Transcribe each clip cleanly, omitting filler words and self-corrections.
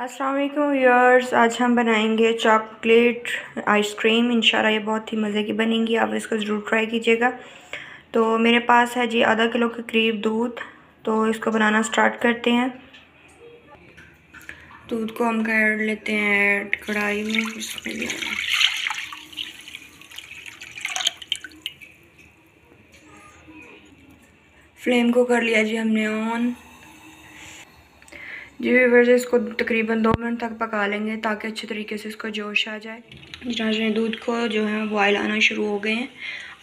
अस्सलाम वालेकुम व्यूअर्स, आज हम बनाएंगे चॉकलेट आइसक्रीम। इंशाल्लाह ये बहुत ही मज़े की बनेगी, आप इसको ज़रूर ट्राई कीजिएगा। तो मेरे पास है जी आधा किलो के करीब दूध, तो इसको बनाना स्टार्ट करते हैं। दूध को हम कर लेते हैं कढ़ाई में, इसमें फ्लेम को कर लिया जी हमने ऑन। जी व्यूअर्स, इसको तकरीबन 2 मिनट तक पका लेंगे ताकि अच्छे तरीके से इसको जोश आ जाए। नाजरीन, दूध को जो है बॉयल आना शुरू हो गए हैं।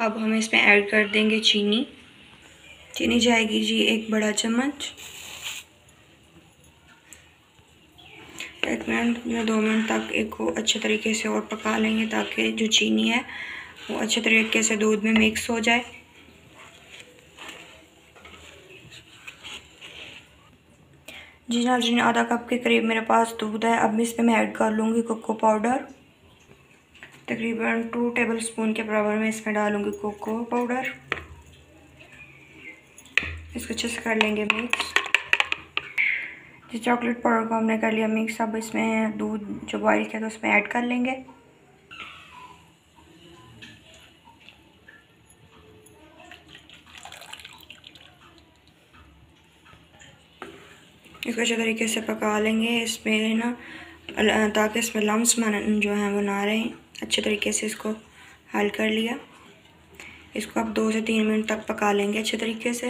अब हम इसमें ऐड कर देंगे चीनी। चीनी जाएगी जी 1 बड़ा चम्मच। 1 मिनट या 2 मिनट तक इसको अच्छे तरीके से और पका लेंगे ताकि जो चीनी है वो अच्छे तरीके से दूध में मिक्स हो जाए। जी नाज़रीन, आधा कप के करीब मेरे पास दूध है। अब इसमें मैं ऐड कर लूँगी कोको पाउडर, तकरीबन 2 टेबल स्पून के बराबर मैं इसमें डालूँगी कोको पाउडर। इसको अच्छे से कर लेंगे मिक्स। जी चॉकलेट पाउडर को हमने कर लिया मिक्स। अब इसमें दूध जो बॉयल किया था उसमें ऐड कर लेंगे। इसको अच्छे तरीके से पका लेंगे, इसमें ना ताकि इसमें लम्स जो है वो ना रहें। अच्छे तरीके से इसको हल कर लिया। इसको आप 2 से 3 मिनट तक पका लेंगे अच्छे तरीके से।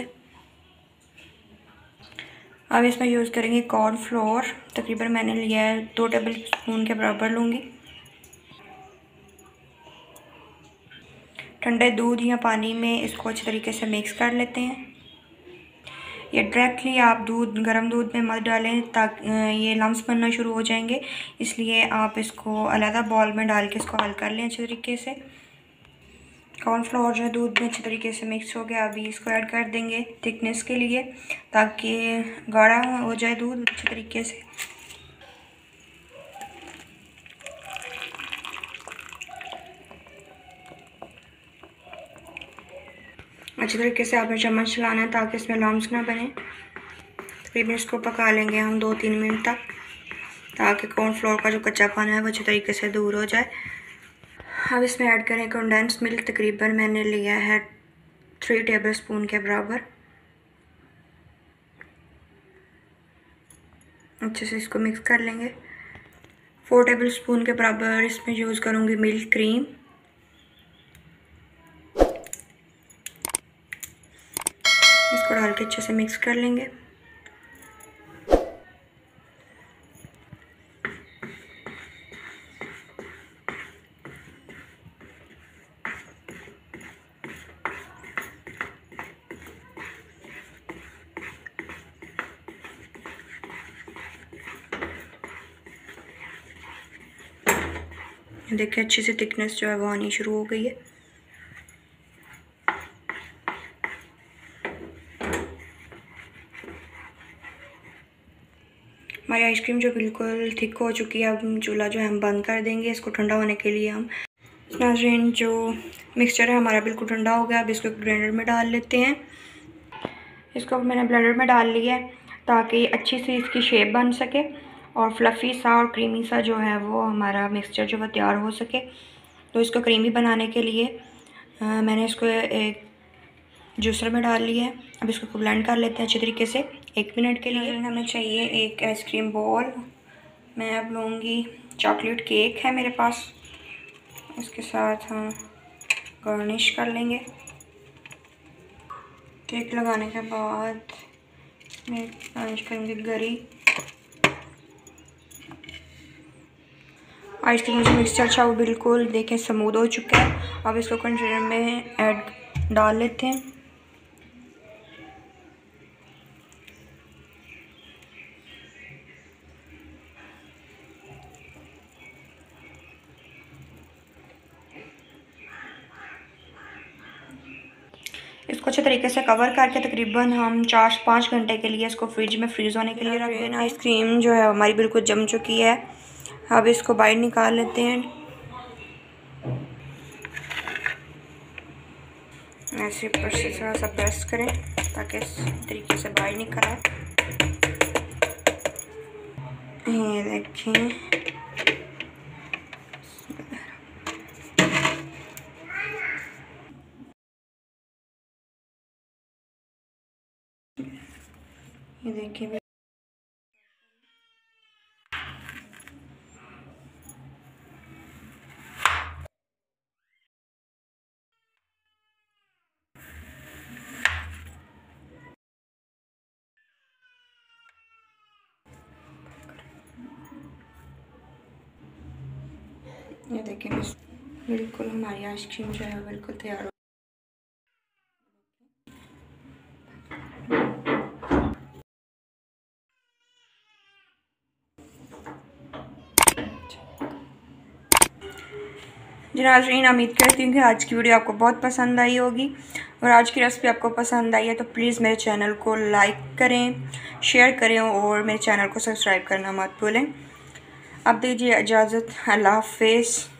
अब इसमें यूज़ करेंगे कॉर्न फ्लोर, तकरीबन मैंने लिया है 2 टेबल स्पून के बराबर लूँगी। ठंडे दूध या पानी में इसको अच्छे तरीके से मिक्स कर लेते हैं। ये डायरेक्टली आप गरम दूध में मत डालें ताकि ये लम्स बनना शुरू हो जाएंगे, इसलिए आप इसको अलग बॉल में डाल के इसको हल कर लें अच्छे तरीके से। कॉर्नफ्लोर जो है दूध में अच्छे तरीके से मिक्स हो गया। अभी इसको ऐड कर देंगे थिकनेस के लिए ताकि गाढ़ा हो जाए दूध अच्छे तरीके से। अच्छे तरीके से आपने चम्मच चलाना है ताकि इसमें लम्स ना बने। तकरीबन इसको पका लेंगे हम 2-3 मिनट तक ताकि कॉर्नफ्लोर का जो कच्चापन है वो अच्छे तरीके से दूर हो जाए। अब इसमें ऐड करें कंडेंस मिल्क, तकरीबन मैंने लिया है 3 टेबल स्पून के बराबर। अच्छे से इसको मिक्स कर लेंगे। 4 टेबल स्पून के बराबर इसमें यूज़ करूँगी मिल्क क्रीम। इसको डाल के अच्छे से मिक्स कर लेंगे। देखिए अच्छे से थिकनेस जो है वो आनी शुरू हो गई है। हमारी आइसक्रीम जो बिल्कुल थिक हो चुकी है। अब चूल्हा जो है हम बंद कर देंगे इसको ठंडा होने के लिए। हम नाज़रीन, जो मिक्सचर है हमारा बिल्कुल ठंडा हो गया। अब इसको ब्लेंडर में डाल लेते हैं। इसको मैंने ब्लेंडर में डाल लिया है ताकि अच्छी सी इसकी शेप बन सके और फ्लफ़ी सा और क्रीमी सा जो है वो हमारा मिक्सचर जो है तैयार हो सके। तो इसको क्रीमी बनाने के लिए मैंने इसको एक जूसर में डाल लिया है। अब इसको ब्लेंड कर लेते हैं अच्छे तरीके से 1 मिनट के लिए। हमें चाहिए एक आइसक्रीम बॉल। मैं अब लूँगी चॉकलेट केक है मेरे पास, इसके साथ हम गार्निश कर लेंगे। केक लगाने के बाद मैं गार्निश करूँगी गरी। आइसक्रीम जो मिक्सचर अच्छा वो बिल्कुल देखें स्मूद हो चुका है। अब इसको कंटेनर में ऐड डाल लेते हैं। इसको अच्छे तरीके से कवर करके तकरीबन हम 4-5 घंटे के लिए इसको फ्रिज में फ्रीज होने के लिए रख दें। आइसक्रीम जो है हमारी बिल्कुल जम चुकी है। अब इसको बाहर निकाल लेते हैं। ऐसे ऊपर से थोड़ा सा प्रेस करें ताकि इस तरीके से बाहर निकल आए। ये देखें, ये देखिए ये देखिए बिल्कुल हमारी आइसक्रीम जो है बिल्कुल तैयार हो। नाज़रीन, उम्मीद करती हूँ कि आज की वीडियो आपको बहुत पसंद आई होगी और आज की रेसिपी आपको पसंद आई है तो प्लीज़ मेरे चैनल को लाइक करें, शेयर करें और मेरे चैनल को सब्सक्राइब करना मत भूलें। अब दीजिए इजाज़त, अल्लाह हाफ़िज़।